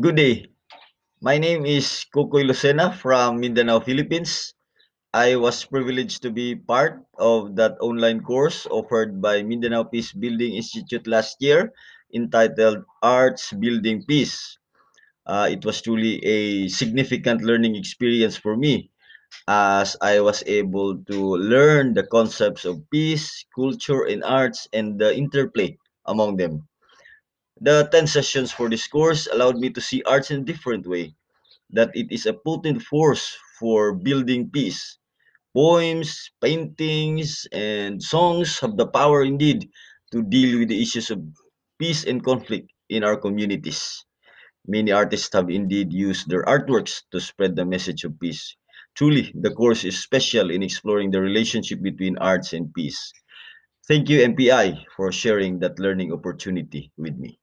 Good day. My name is Kokoy Lucena from Mindanao, Philippines. I was privileged to be part of that online course offered by Mindanao Peacebuilding Institute last year entitled Arts Building Peace. It was truly a significant learning experience for me, as I was able to learn the concepts of peace, culture, and arts, and the interplay among them. The 10 sessions for this course allowed me to see arts in a different way, that it is a potent force for building peace. Poems, paintings, and songs have the power indeed to deal with the issues of peace and conflict in our communities. Many artists have indeed used their artworks to spread the message of peace. Truly, the course is special in exploring the relationship between arts and peace. Thank you, MPI, for sharing that learning opportunity with me.